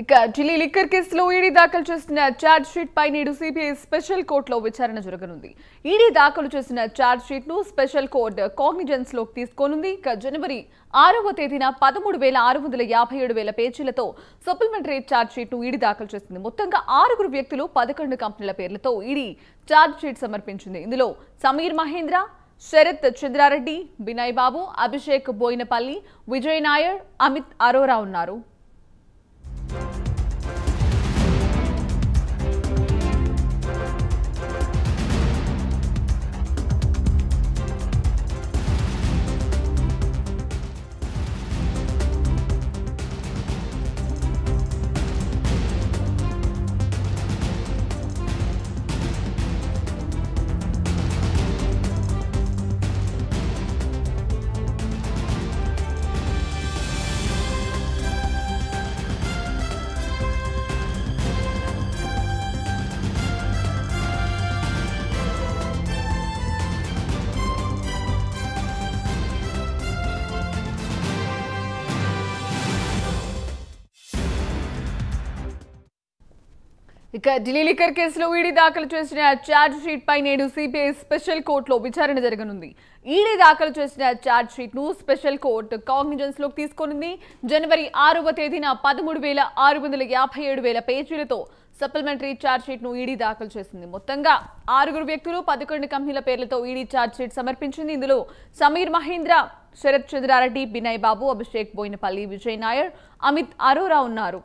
ఇక ఢిల్లీ లిక్కర్ కేసులో ఈడీ దాఖలు చేసిన ఛార్జ్ షీట్ పై నేడు సిబిఐ స్పెషల్ కోర్టులో విచారణ జరగనుంది. ఈడీ దాఖలు చేసిన ఛార్జ్ షీట్ ను స్పెషల్ కోర్టు కాగ్నిజెన్స్ లోకి తీసుకొనుంది. ఇక జనవరి 6వ తేదీన 13,657 పేజీలతో సప్లిమెంటరీ ఛార్జ్ షీట్ ను ఈడీ దాఖలు చేసింది. మొత్తంగా 6 వ్యక్తులు 11 కంపెనీల పేర్లతో ఈడీ ఛార్జ్ షీట్ సమర్పించింది. ఇందులో సమీర్ మహేంద్ర, శరత్ చంద్రారెడ్డి, బినాయ్ బాబు, అభిషేక్ బోయినపల్లి, విజయ్ నాయర్, అమిత్ అరోరా ఉన్నారు. ఇక ఢిల్లీ లిక్కర్ కేసులో ఈడీ దాఖలు చేసిన ఛార్జ్ షీట్ పై నేడు సిబిఐ స్పెషల్ కోర్టులో విచారణ జరగనుంది. ఈడీ దాఖలు చేసిన ఛార్జ్ షీట్ ను స్పెషల్ కోర్టు కాగ్నిజెన్స్ లోకి తీసుకొనింది. జనవరి 6వ తేదీన 13,657 పేజీలతో సప్లిమెంటరీ ఛార్జ్ షీట్ ను ఈడీ దాఖలు చేసింది. మొత్తంగా 6 వ్యక్తులు 11 కంపెనీల పేర్లతో ఈడీ ఛార్జ్ షీట్ సమర్పించింది. ఇందులో సమీర్ మహేంద్ర, శరత్ చంద్రారెడ్డి, బినాయ్ బాబు, అభిషేక్ బోయినపల్లి, విజయ్ నాయర్, అమిత్ అరోరా ఉన్నారు.